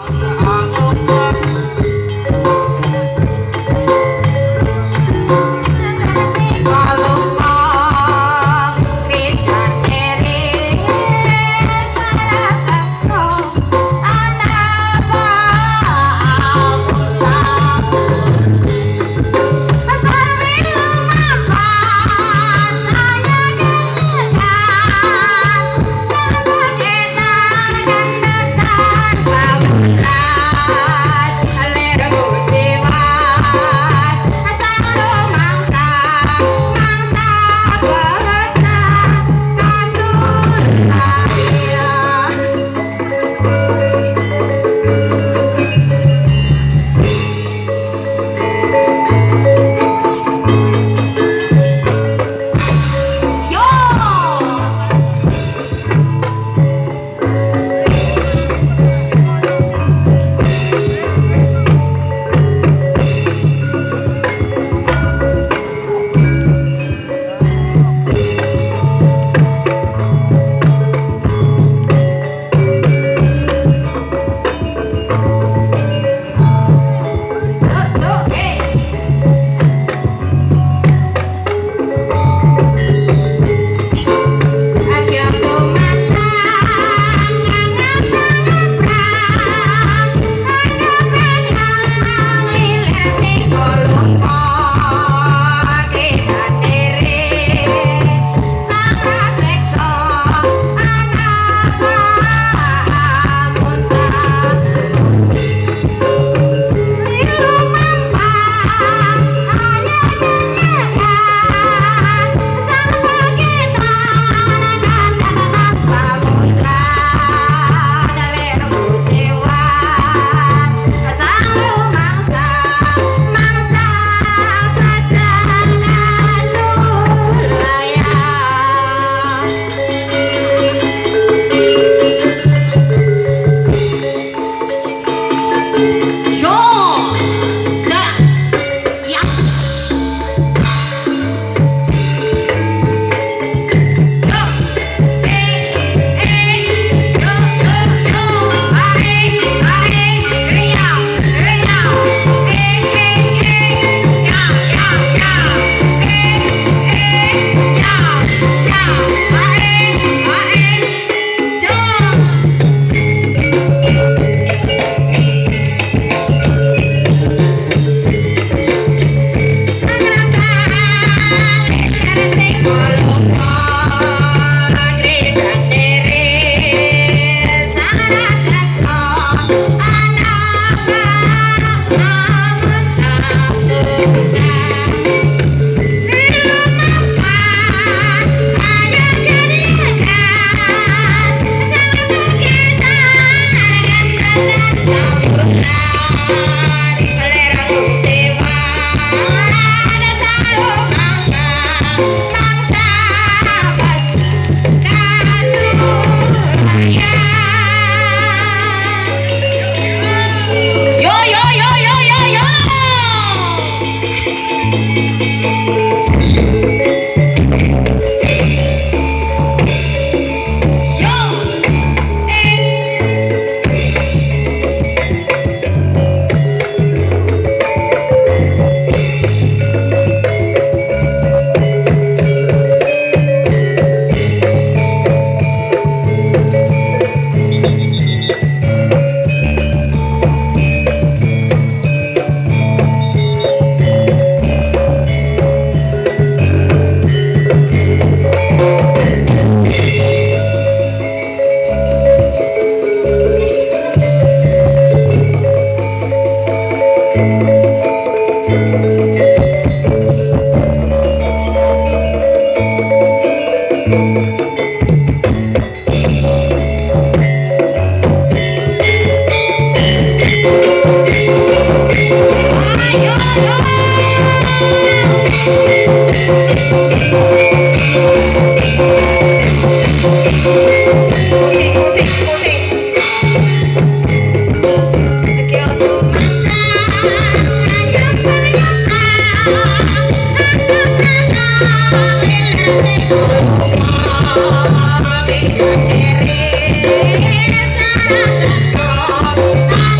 Salah satu.